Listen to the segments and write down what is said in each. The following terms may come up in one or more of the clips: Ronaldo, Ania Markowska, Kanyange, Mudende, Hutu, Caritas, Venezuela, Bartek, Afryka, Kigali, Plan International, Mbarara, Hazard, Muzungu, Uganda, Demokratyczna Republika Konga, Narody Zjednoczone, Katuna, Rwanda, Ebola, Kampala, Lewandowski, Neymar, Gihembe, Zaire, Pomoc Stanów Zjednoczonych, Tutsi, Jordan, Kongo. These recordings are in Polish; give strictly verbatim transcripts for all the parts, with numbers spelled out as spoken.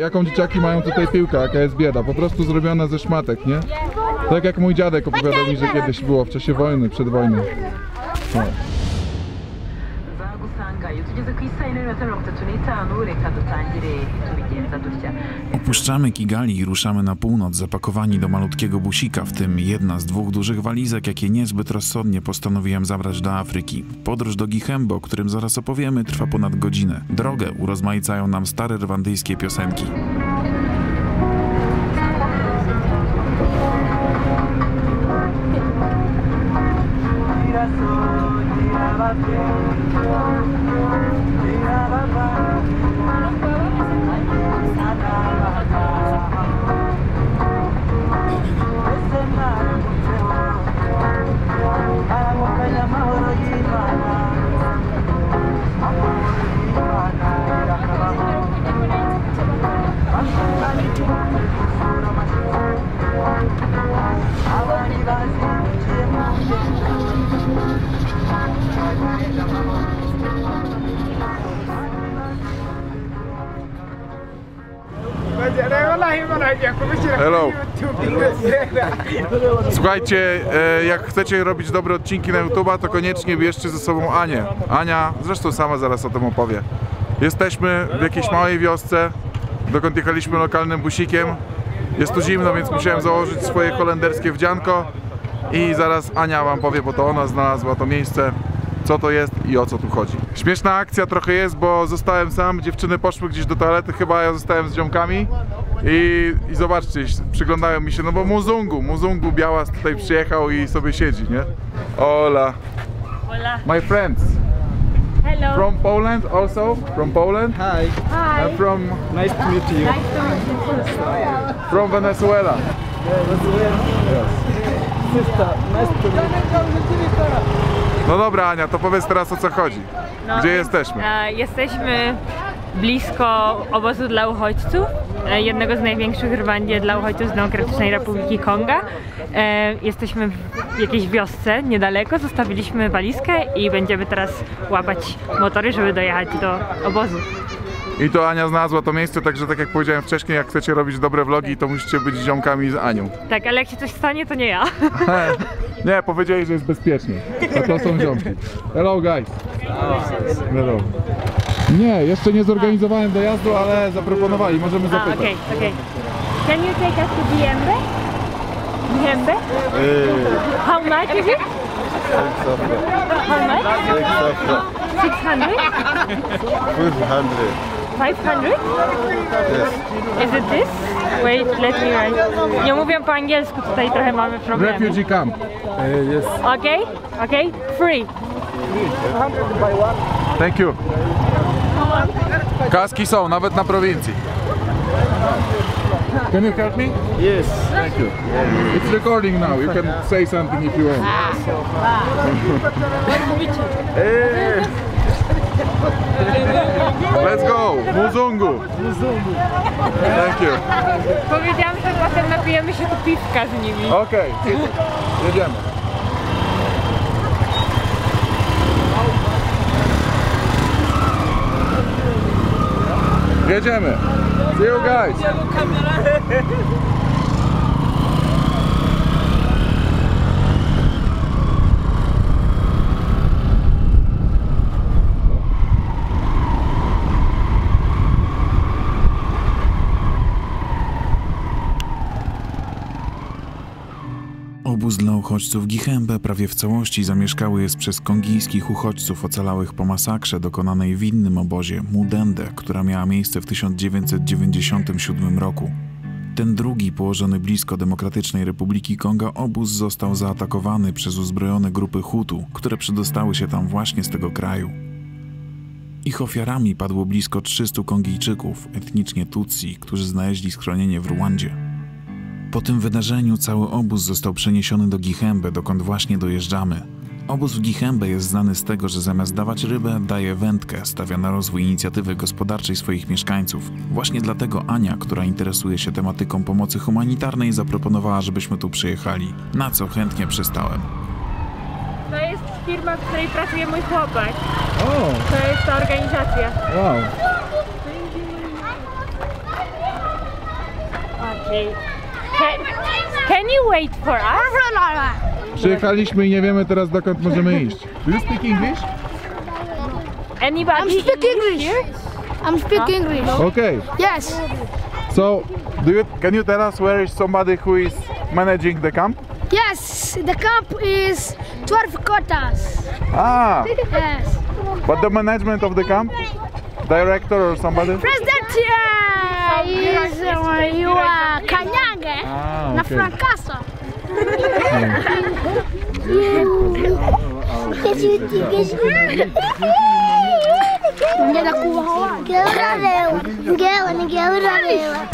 jaką dzieciaki mają tutaj piłkę, jaka jest bieda. Po prostu zrobiona ze szmatek, nie? Tak jak mój dziadek opowiadał mi, że kiedyś było, w czasie wojny, przed wojną. No. Opuszczamy Kigali i ruszamy na północ, zapakowani do malutkiego busika, w tym jedna z dwóch dużych walizek, jakie niezbyt rozsądnie postanowiłem zabrać do Afryki. Podróż do Gihembe, o którym zaraz opowiemy, trwa ponad godzinę. Drogę urozmaicają nam stare rwandyjskie piosenki. Hello. Słuchajcie, jak chcecie robić dobre odcinki na YouTube'a, to koniecznie bierzcie ze sobą Anię. Ania zresztą sama zaraz o tym opowie. Jesteśmy w jakiejś małej wiosce, dokąd jechaliśmy lokalnym busikiem. Jest tu zimno, więc musiałem założyć swoje holenderskie wdzianko. I zaraz Ania wam powie, bo to ona znalazła to miejsce, co to jest i o co tu chodzi. Śmieszna akcja trochę jest, bo zostałem sam, dziewczyny poszły gdzieś do toalety, chyba ja zostałem z ziomkami. I, i zobaczcie, przyglądają mi się, no bo Muzungu, Muzungu Białas tutaj przyjechał i sobie siedzi, nie? Hola. Hola. My friends. Hello. From Poland also? From Poland? Hi. Hi. And from... Nice to meet you. Nice to meet you. From Venezuela. Venezuela. Yes. Sister, nice to meet you. No dobra, Ania, to powiedz teraz, o co chodzi. No, Gdzie jesteśmy? E, jesteśmy blisko obozu dla uchodźców, e, jednego z największych w Rwandzie dla uchodźców z Demokratycznej Republiki Konga. E, jesteśmy w jakiejś wiosce niedaleko, zostawiliśmy walizkę i będziemy teraz łapać motory, żeby dojechać do obozu. I to Ania znalazła to miejsce, także tak jak powiedziałem wcześniej, jak chcecie robić dobre vlogi, to musicie być ziomkami z Anią. Tak, ale jak się coś stanie, to nie ja. Nie, powiedzieli, że jest bezpiecznie. A to są ziomki. Hello guys. Hello. Nie, jeszcze nie zorganizowałem dojazdu, ale zaproponowali, możemy zapytać. Okej, okej. Can you take us to Gihembe? Gihembe? How much is it? How much? six hundred? five hundred? Yes. Is it this? Wait, let me write. Nie mówię po angielsku, tutaj trochę mamy problemy. Refugee camp. Uh, yes. Okay, okay, free. Thank you. Kaski są, nawet na prowincji. Can you help me? Yes. Thank you. It's recording now, you can say something if you want. Hey. Let's go! Muzungu! Muzungu! Thank you! Powiedziałam, że potem napijemy się tu piwka z nimi. Okej, okay. Jedziemy. Jedziemy! See you guys! Obóz dla uchodźców Gihembe prawie w całości zamieszkały jest przez kongijskich uchodźców ocalałych po masakrze dokonanej w innym obozie, Mudende, która miała miejsce w tysiąc dziewięćset dziewięćdziesiątym siódmym roku. Ten drugi, położony blisko Demokratycznej Republiki Konga, obóz został zaatakowany przez uzbrojone grupy Hutu, które przedostały się tam właśnie z tego kraju. Ich ofiarami padło blisko trzystu Kongijczyków, etnicznie Tutsi, którzy znaleźli schronienie w Rwandzie. Po tym wydarzeniu cały obóz został przeniesiony do Gihembe, dokąd właśnie dojeżdżamy. Obóz w Gihembe jest znany z tego, że zamiast dawać rybę, daje wędkę, stawia na rozwój inicjatywy gospodarczej swoich mieszkańców. Właśnie dlatego Ania, która interesuje się tematyką pomocy humanitarnej, zaproponowała, żebyśmy tu przyjechali, na co chętnie przystałem. To jest firma, w której pracuje mój chłopak. Oh. To jest ta organizacja. Wow. wcześniej. Can, can you wait for us? Przyjechaliśmy i nie wiemy teraz dokąd możemy iść. Do you speak English? Anybody I'm speaking English. Here? I'm speaking English. Okay. Yes. So, do you can you tell us where is somebody who is managing the camp? Yes, the camp is twelve quotas. Ah. Yes. But the management of the camp, director or somebody? President uh, is uh, you are uh, Kanyange ah, okay. na Francaso.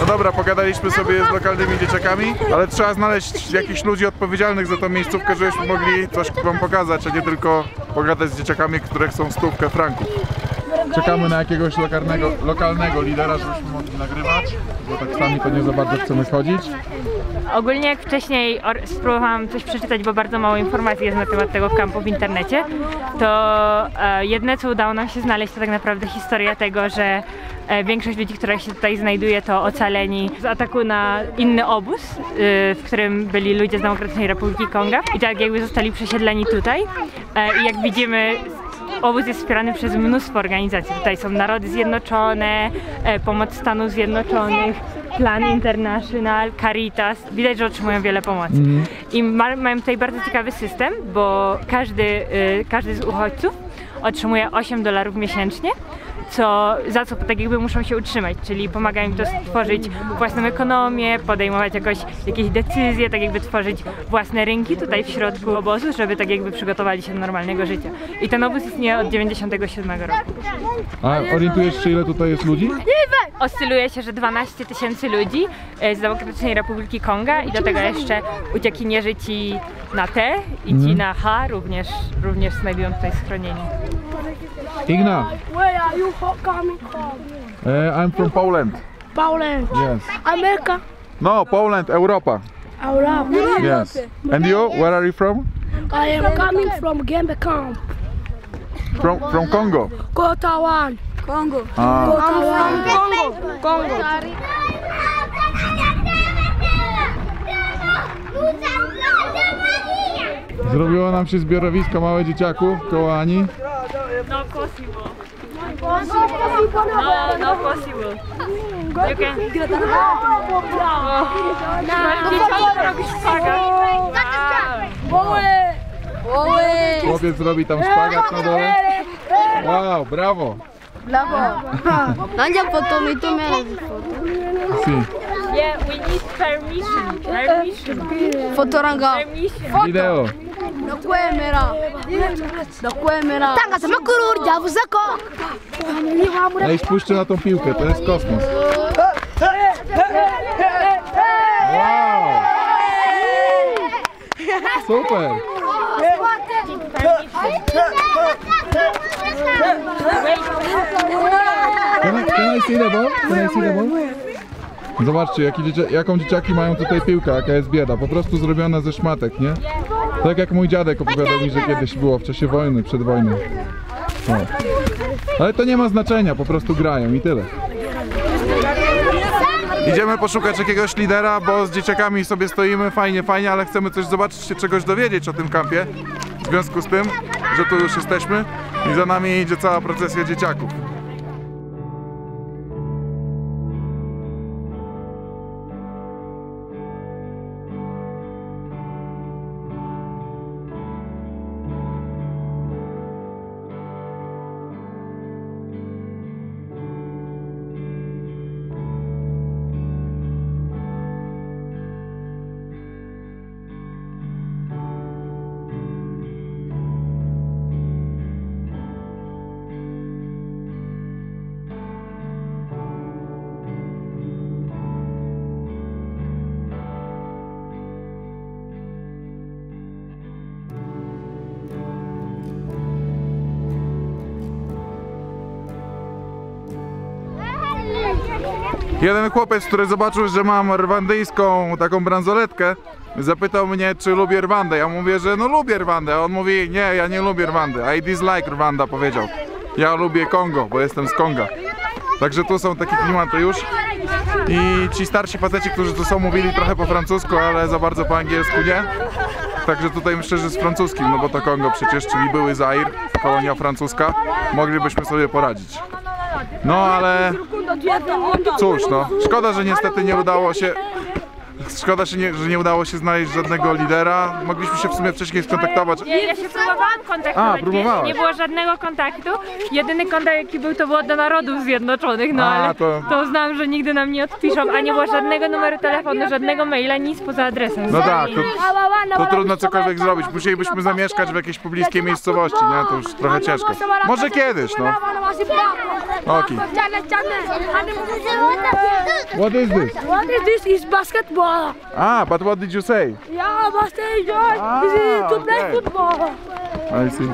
No dobra, pogadaliśmy sobie z lokalnymi dzieciakami, ale trzeba znaleźć jakichś ludzi odpowiedzialnych za tą miejscówkę, żebyśmy mogli coś wam pokazać, a nie tylko pogadać z dzieciakami, które chcą stówkę franków. Czekamy na jakiegoś lokalnego, lokalnego lidera, żebyśmy mogli nagrywać, bo tak sami to nie za bardzo chcemy chodzić. Ogólnie jak wcześniej spróbowałam coś przeczytać, bo bardzo mało informacji jest na temat tego kampu w internecie, to e, jedne co udało nam się znaleźć to tak naprawdę historia tego, że e, większość ludzi, która się tutaj znajduje, to ocaleni z ataku na inny obóz, y, w którym byli ludzie z Demokratycznej Republiki Konga i tak jakby zostali przesiedleni tutaj e, i jak widzimy obóz jest wspierany przez mnóstwo organizacji. Tutaj są Narody Zjednoczone, e, Pomoc Stanów Zjednoczonych, Plan International, Caritas. Widać, że otrzymują wiele pomocy. Mm. I ma, mają tutaj bardzo ciekawy system, bo każdy, y, każdy z uchodźców otrzymuje osiem dolarów miesięcznie, co, za co tak jakby muszą się utrzymać, czyli pomaga im to stworzyć własną ekonomię, podejmować jakoś, jakieś decyzje, tak jakby tworzyć własne rynki tutaj w środku obozu, żeby tak jakby przygotowali się do normalnego życia. I ten obóz istnieje od dziewięćdziesiątego siódmego roku. A orientujesz się, ile tutaj jest ludzi? Oscyluje się, że dwanaście tysięcy ludzi z Demokratycznej Republiki Konga i do tego jeszcze uciekinierzy ci na T i ci na H również, również znajdują tutaj schronienie. Igna. Where are you coming from? Uh, I'm from Poland. Poland. Yes. America. No, Poland, Europa. Europa. Yes. And you? Where are you from? I am coming from Gihembe camp. From from Congo. Kotawan. Congo. Ah. Kotawan. Congo. Congo. Zrobiło nam się zbiorowisko małe dzieciaków koło Ani. No possible. No, no possible. You can. Chłopiec robi tam szpagat na dole. Wow, brawo. Brawo. Nandzia potom i tu miała foto. Yeah, we need permission. Permission. Fotoranga. Video. Do kamera. Do kamera. Tanga sama kurur, javuza ko. No i spójrzcie na tą piłkę, to jest kosmos. Wow. Super. Can I, can I see the ball? Can I see the ball? Zobaczcie, jaki dzieciaki, jaką dzieciaki mają tutaj piłkę, jaka jest bieda. Po prostu zrobiona ze szmatek, nie? Tak jak mój dziadek opowiadał mi, że kiedyś było w czasie wojny, przed wojną. No. Ale to nie ma znaczenia, po prostu grają i tyle. Idziemy poszukać jakiegoś lidera, bo z dzieciakami sobie stoimy, fajnie, fajnie, ale chcemy coś zobaczyć, się czegoś dowiedzieć o tym kampie. W związku z tym, że tu już jesteśmy i za nami idzie cała procesja dzieciaków. Jeden chłopiec, który zobaczył, że mam rwandyjską taką bransoletkę, zapytał mnie, czy lubię Rwandę. Ja mówię, że no lubię Rwandę, a on mówi, nie, ja nie lubię Rwandy. I dislike Rwanda, powiedział. Ja lubię Kongo, bo jestem z Konga. Także tu są takie klimaty już. i ci starsi faceci, którzy tu są, mówili trochę po francusku, ale za bardzo po angielsku nie. Także tutaj myślę, że z francuskim, no bo to Kongo przecież, czyli były Zaire, kolonia francuska, moglibyśmy sobie poradzić. No ale cóż, no, szkoda, że niestety nie udało się... Szkoda, że nie, że nie udało się znaleźć żadnego lidera. Mogliśmy się w sumie wcześniej skontaktować. Nie, ja się próbowałam kontaktować, A, nie było żadnego kontaktu. Jedyny kontakt jaki był, to było do Narodów Zjednoczonych, no A, ale to... to znam, że nigdy nam nie odpiszą, a nie było żadnego numeru telefonu, żadnego maila, nic poza adresem. No tak, to, to trudno cokolwiek zrobić. Musielibyśmy zamieszkać w jakiejś pobliskiej miejscowości, nie? To już trochę ciężko. Może kiedyś, no. Okay. What is this? What is this? Is basketball. Ah, but what did you say? Yeah, I say ah, this is to play okay. football. I see.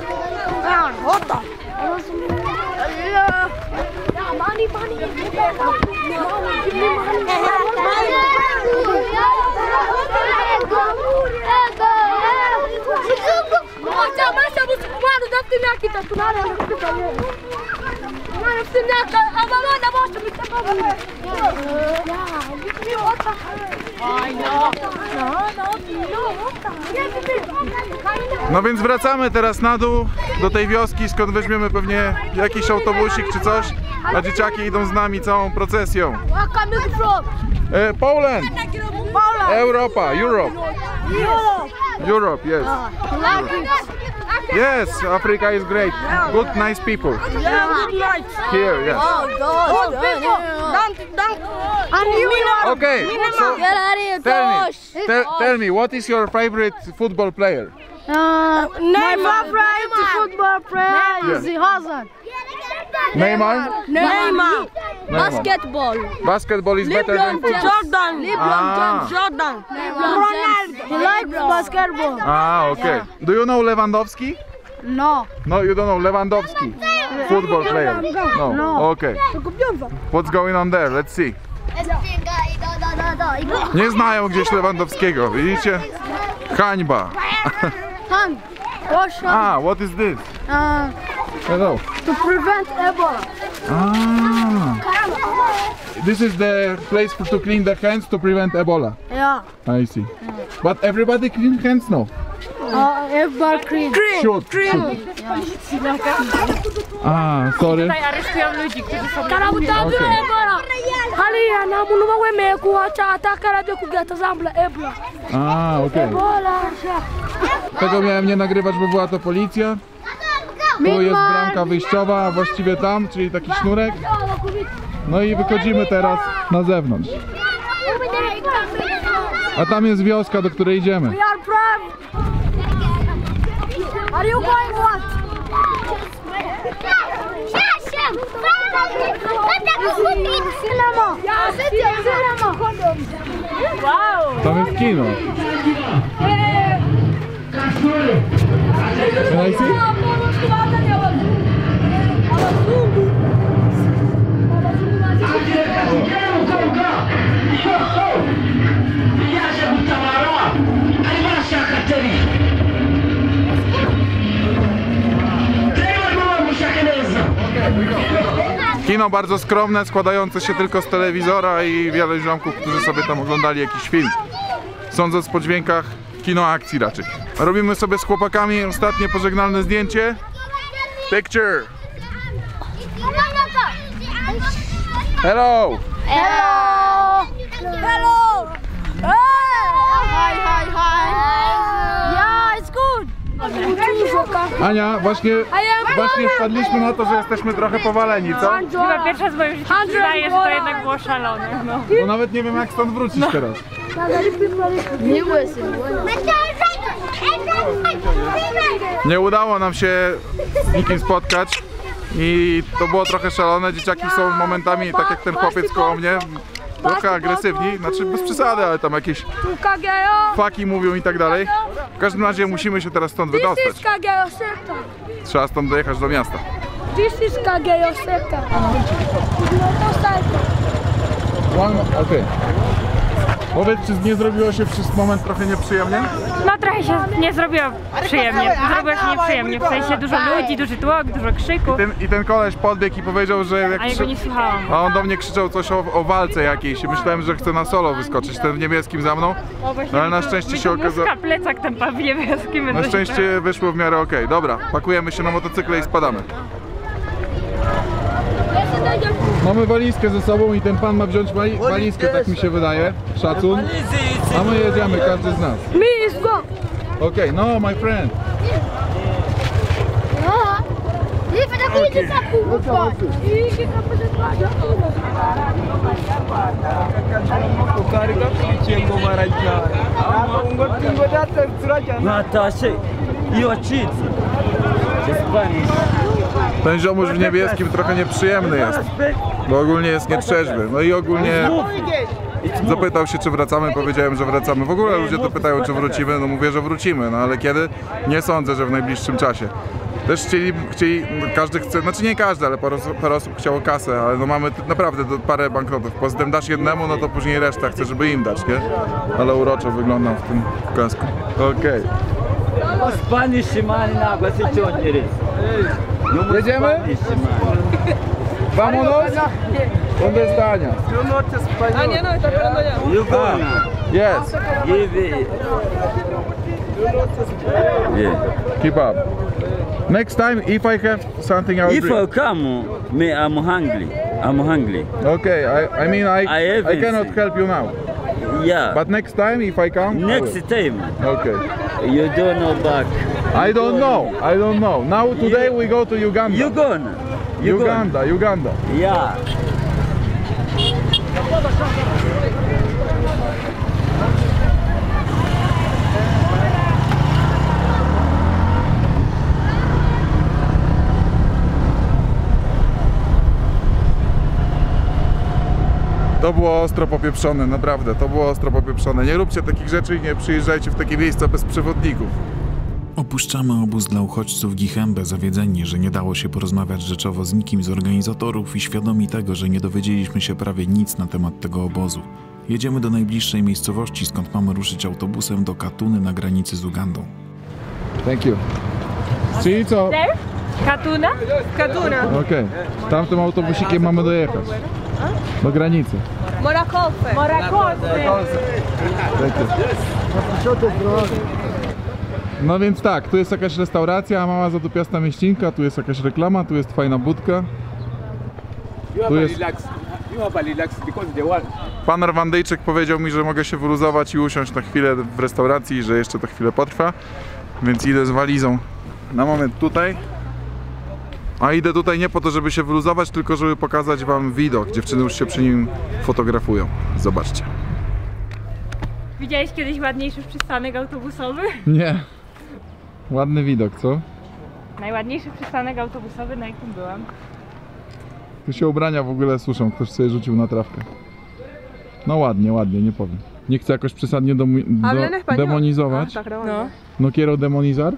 No więc wracamy teraz na dół do tej wioski, skąd weźmiemy pewnie jakiś autobusik czy coś, a dzieciaki idą z nami całą procesją. E, Poland! Europa, Europe! Europe, yes. Yes, Africa is great. Good, nice people. Here, yes. Okay, so tell me, tell, tell me, what is your favorite football player? Uh, Neymar. Favorite football player is Hazard. Neymar? Neymar. Basketball. Basketball is better than football. Jordan. Ah. Jordan. Ronaldo. He likes basketball. Ah, okay. Yeah. Do you know Lewandowski? No. No, you don't know Lewandowski? Football player? No. No. Okay. What's going on there? Let's see. Nie znają gdzieś Lewandowskiego, widzicie? Hańba. Ah, what is this? Uh, Hello. To prevent Ebola. Ah. This is the place for to clean the hands to prevent Ebola. Yeah. I see. Yeah. But everybody clean hands now. Uh, everybody clean. Clean. Shoot. Clean. Shoot. Yeah. Ah, sorry. Okay. Ah, okay. Tego miałem nie nagrywać, bo była to policja. Tu jest bramka wyjściowa, właściwie tam, czyli taki sznurek. No i wychodzimy teraz na zewnątrz. A tam jest wioska, do której idziemy. Tam jest kino. Kino bardzo skromne, składające się tylko z telewizora i wielu ziomków, którzy sobie tam oglądali jakiś film. Sądząc po dźwiękach, kino akcji raczej. Robimy sobie z chłopakami ostatnie pożegnalne zdjęcie. Picture! Hello! Hello! Hello! Hi, hi, hi! Yeah, it's good! Ania, właśnie, właśnie wpadliśmy na to, że jesteśmy trochę powaleni, co? Chyba pierwsza z moich życia przyznaję, że to jednak było szalone. No. Bo nawet nie wiem, jak stąd wrócić no. teraz. Nie Nie udało nam się z nikim spotkać i to było trochę szalone. Dzieciaki są momentami, tak jak ten chłopiec koło mnie, trochę agresywni, znaczy bez przesady, ale tam jakieś faki mówią i tak dalej. W każdym razie musimy się teraz stąd wydostać. Trzeba stąd dojechać do miasta. One, okay. Powiedz, czy nie zrobiło się przez moment trochę nieprzyjemnie? No, trochę się nie zrobiło przyjemnie, zrobiło się nieprzyjemnie, w sensie dużo ludzi, duży tłok, dużo krzyku. I ten, i ten koleś podbiegł i powiedział, że... Jak a ja go nie słuchałam. A on do mnie krzyczał coś o, o walce jakiejś i myślałem, że chce na solo wyskoczyć, ten w niebieskim za mną, no ale na szczęście się okazało... plecak ten w niebieskim. Na szczęście wyszło w miarę okej. Okay. Dobra, pakujemy się na motocykle i spadamy. Mamy walizkę ze sobą i ten pan ma wziąć wali walizkę, tak mi się wydaje. Szacun. A my jedziemy, każdy z nas. Mi is go! Okej, no my friend. Okay. Ten ziomuś w niebieskim trochę nieprzyjemny jest, bo ogólnie jest nietrzeźwy, no i ogólnie zapytał się, czy wracamy, powiedziałem, że wracamy. W ogóle ludzie to pytają, czy wrócimy, no mówię, że wrócimy, no ale kiedy? Nie sądzę, że w najbliższym czasie. Też chcieli, chcieli każdy chce, znaczy nie każdy, ale parę, parę osób chciało kasę, ale no mamy naprawdę parę banknotów. Poza tym dasz jednemu, no to później reszta chce, żeby im dać, nie? Ale uroczo wyglądam w tym kasku. Okej. Okay. Jedziemy? Vámonos? Donde está Ania? A nie, no, está esperando ya. Yes. Yeah. Keep up. Next time, if I have something, I will If drink. I come, me, I'm hungry. I'm hungry. Okay, I, I mean, I, I, I cannot help you now. Yeah. But next time, if I come, next I time. Okay. You don't know back. You I don't know. I don't know. Now today you, we go to Uganda. You gone. You Uganda. Gone. Uganda. Yeah. To było ostro popieprzone, naprawdę, to było ostro popieprzone. Nie róbcie takich rzeczy i nie przyjeżdżajcie w takie miejsca bez przewodników. Opuszczamy obóz dla uchodźców Gihembe zawiedzeni, że nie dało się porozmawiać rzeczowo z nikim z organizatorów i świadomi tego, że nie dowiedzieliśmy się prawie nic na temat tego obozu. Jedziemy do najbliższej miejscowości, skąd mamy ruszyć autobusem do Katuny na granicy z Ugandą. Thank you. Czyli co? Katuna? Katuna. Okej. Okay. Tamtym autobusikiem mamy dojechać. Do granicy. Morakowy. Morakowy. No więc tak, tu jest jakaś restauracja, mała zadupiasta mieścinka, tu jest jakaś reklama, tu jest fajna budka. Tu jest... Pan Rwandyjczyk powiedział mi, że mogę się wyluzować i usiąść na chwilę w restauracji i że jeszcze to chwilę potrwa, więc idę z walizą na moment tutaj. A idę tutaj nie po to, żeby się wyluzować, tylko żeby pokazać wam widok. Dziewczyny już się przy nim fotografują. Zobaczcie. Widziałeś kiedyś ładniejszy przystanek autobusowy? Nie. Ładny widok, co? Najładniejszy przystanek autobusowy, na jakim byłam. Tu się ubrania w ogóle suszą, ktoś sobie rzucił na trawkę. No ładnie, ładnie, nie powiem. Nie chcę jakoś przesadnie do, do, demonizować. No. No quiero demonizar?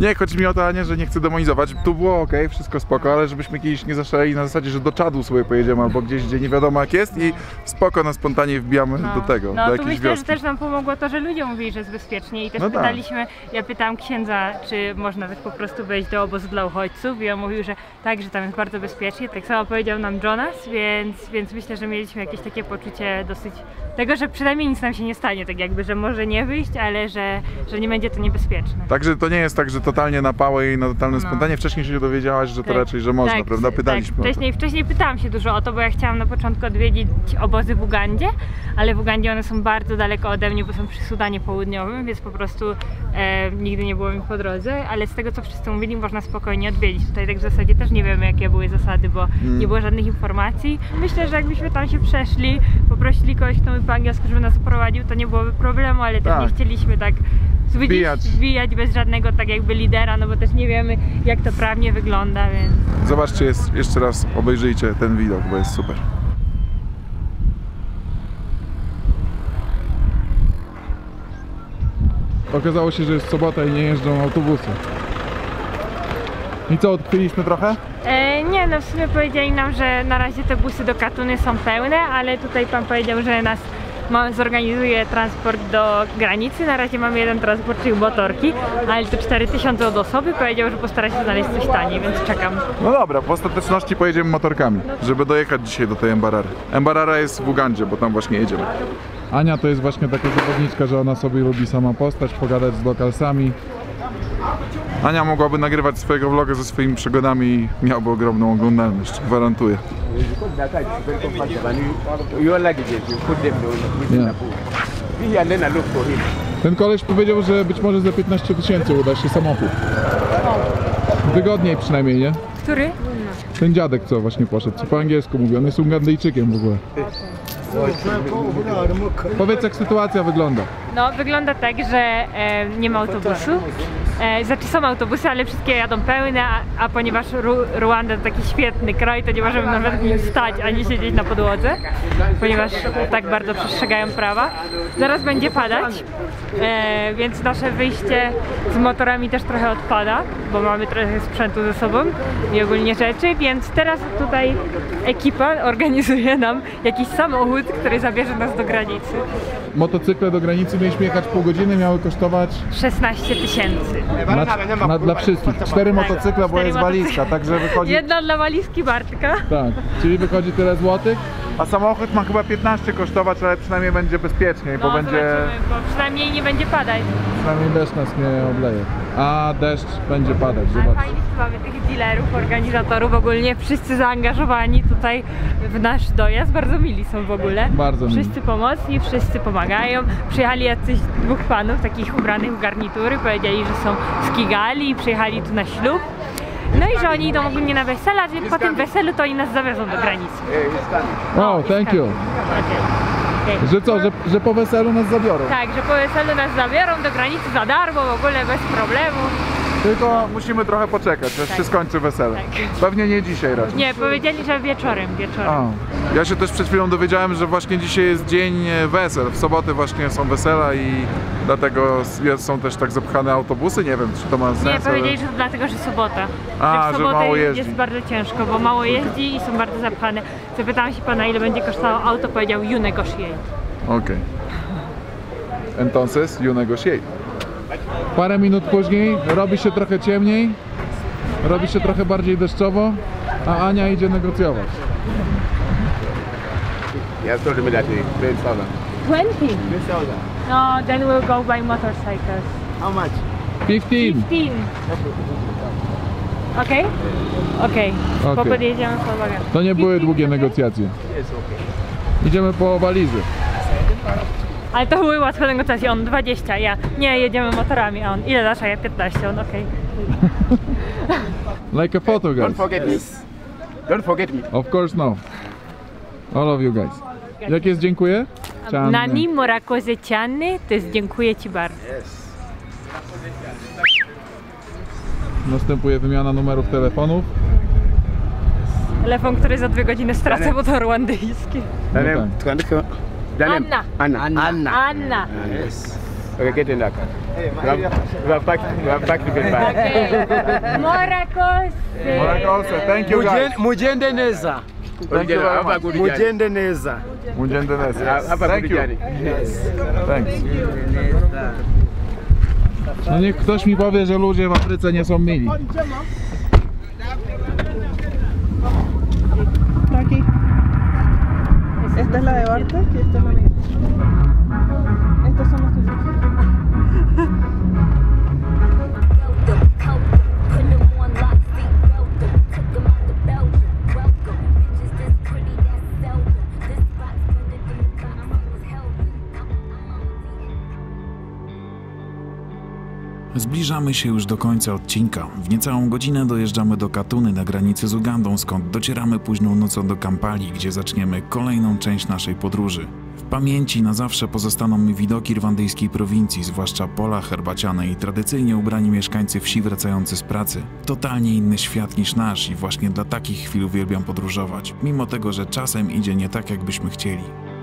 Nie, chodzi mi o to, Ania, że nie chcę demonizować. Tu było ok, wszystko spoko, ale żebyśmy kiedyś nie zaszaleli na zasadzie, że do Czadu sobie pojedziemy albo gdzieś, gdzie nie wiadomo jak jest i spoko na spontanie wbijamy no. do tego, no, do jakiejś myślę, wioski. Że też nam pomogło to, że ludzie mówili, że jest bezpiecznie i też no pytaliśmy, tak. Ja pytałam księdza, czy można tak po prostu wejść do obozu dla uchodźców i on mówił, że tak, że tam jest bardzo bezpiecznie. Tak samo powiedział nam Jonas, więc, więc myślę, że mieliśmy jakieś takie poczucie dosyć tego, że przynajmniej nic nam się nie stanie, tak jakby, że może nie wyjść, ale że, że nie będzie to niebezpieczne. Także to nie jest tak, że totalnie napało i na totalne no. spontanie. Wcześniej się dowiedziałaś, że to tak, raczej, że można, tak, prawda? Pytaliśmy tak. Wcześniej, wcześniej pytałam się dużo o to, bo ja chciałam na początku odwiedzić obozy w Ugandzie, ale w Ugandzie one są bardzo daleko ode mnie, bo są przy Sudanie Południowym, więc po prostu e, nigdy nie było mi po drodze, ale z tego, co wszyscy mówili, można spokojnie odwiedzić. Tutaj tak w zasadzie też nie wiemy, jakie były zasady, bo hmm. nie było żadnych informacji. Myślę, że jakbyśmy tam się przeszli, poprosili kogoś, kto mówi po angielsku, żeby nas prowadził, to nie byłoby problemu, ale tak. też nie chcieliśmy tak wbijać bez żadnego tak jakby lidera, no bo też nie wiemy jak to prawnie wygląda, więc... Zobaczcie, jest, jeszcze raz obejrzyjcie ten widok, bo jest super. Okazało się, że jest sobota i nie jeżdżą autobusy. I co, odkryliśmy trochę? E, nie, no w sumie powiedzieli nam, że na razie te busy do Katuny są pełne, ale tutaj pan powiedział, że nas zorganizuję transport do granicy. Na razie mamy jeden transport, czyli motorki, ale to cztery tysiące od osoby. Powiedział, że postara się znaleźć coś taniej, więc czekam. No dobra, w ostateczności pojedziemy motorkami, żeby dojechać dzisiaj do tej Mbarary. Mbarara jest w Ugandzie, bo tam właśnie jedziemy. Ania to jest właśnie taka zawodniczka, że ona sobie lubi sama postać, pogadać z lokalsami. Ania mogłaby nagrywać swojego vloga ze swoimi przygodami i miałby ogromną oglądalność, gwarantuję. Nie. Ten koleś powiedział, że być może za piętnaście tysięcy uda się samochód. Wygodniej przynajmniej, nie? Który? Ten dziadek, co właśnie poszedł, co po angielsku mówi, on jest Ugandyjczykiem w ogóle. Powiedz, jak sytuacja wygląda? No, wygląda tak, że e, nie ma autobusu. E, znaczy są autobusy, ale wszystkie jadą pełne, a, a ponieważ Ru Ruanda to taki świetny kraj, to nie możemy nawet nim stać, ani siedzieć na podłodze, ponieważ tak bardzo przestrzegają prawa. Zaraz będzie padać, e, więc nasze wyjście z motorami też trochę odpada, bo mamy trochę sprzętu ze sobą i ogólnie rzeczy, więc teraz tutaj ekipa organizuje nam jakiś samochód, który zabierze nas do granicy. Motocykle do granicy mieliśmy jechać pół godziny, miały kosztować szesnaście tysięcy. Na, na, dla wszystkich. Cztery tak, motocykle, bo jest walizka, także wychodzi... Jedna dla walizki Bartka. Tak, czyli wychodzi tyle złotych. A samochód ma chyba piętnaście kosztować, ale przynajmniej będzie bezpieczniej, no, bo będzie... bo przynajmniej nie będzie padać. Przynajmniej deszcz nas nie obleje. A deszcz będzie padać, zobacz. Fajnie, że mamy tych dealerów, organizatorów, ogólnie wszyscy zaangażowani tutaj w nasz dojazd. Bardzo mili są w ogóle. Bardzo mili. Wszyscy pomocni, wszyscy pomagają. Przyjechali jacyś dwóch panów, takich ubranych w garnitury, powiedzieli, że są z Kigali i przyjechali tu na ślub. No i że oni idą ogólnie na wesela, więc po tym weselu to oni nas zawiozą do granicy. Wow, oh, thank you. Okay. Że co, że, że po weselu nas zabiorą? Tak, że po weselu nas zabiorą do granicy za darmo, w ogóle bez problemu. Tylko musimy trochę poczekać, aż tak się skończy wesele. Tak. Pewnie nie dzisiaj raczej. Nie, powiedzieli, że wieczorem, wieczorem. A. Ja się też przed chwilą dowiedziałem, że właśnie dzisiaj jest dzień wesel. W soboty właśnie są wesela i dlatego są też tak zapchane autobusy. Nie wiem, czy to ma sens. Nie, powiedzieli, że to dlatego, że sobota. A, że, w że mało jeździ. Jest bardzo ciężko, bo mało jeździ i są bardzo zapchane. Zapytałam się pana, ile będzie kosztowało auto, powiedział you negotiate. Okej. Okay. Entonces, you negotiate. Parę minut później robi się trochę ciemniej, robi się trochę bardziej deszczowo, a Ania idzie negocjować. Yeah, told me that twenty thousand. No, then we'll go by motorcycles. How much? fifteen. fifteen. Okay? Okay. Okay. Podjedziemy po bagaż. To nie były długie negocjacje. Idziemy po walizy. Ale to były łatwe negocjacje, on dwadzieścia, ja nie, jedziemy motorami, a on ile dasz, a ja piętnaście, on okej. Okay. Like a photo, guys. Don't forget me. Don't forget me. Of course no. All of you guys. Jak jest dziękuję? Cianne. Nani morakoze cianny, to jest dziękuję ci bardzo. Następuje wymiana numerów telefonów. Telefon, który za dwie godziny stracę, bo to rwandyjski. Anna. Anna. Anna. Anna. Anna. Yes. Okay, get in that car. Hey, we have packed the bag. Okay. Morakose. Morakose. Thank you guys. Mudende neza. Mudende neza. Mudende neza. Thank you. Yes. Thanks. No niech ktoś mi powie, że ludzie w Afryce nie są mili. Taki. Esta es la de Barte y esta es la mía. Estos son los tuyos. Zbliżamy się już do końca odcinka. W niecałą godzinę dojeżdżamy do Katuny na granicy z Ugandą, skąd docieramy późną nocą do Kampali, gdzie zaczniemy kolejną część naszej podróży. W pamięci na zawsze pozostaną mi widoki rwandyjskiej prowincji, zwłaszcza pola herbaciane i tradycyjnie ubrani mieszkańcy wsi wracający z pracy. Totalnie inny świat niż nasz i właśnie dla takich chwil uwielbiam podróżować, mimo tego, że czasem idzie nie tak, jakbyśmy chcieli.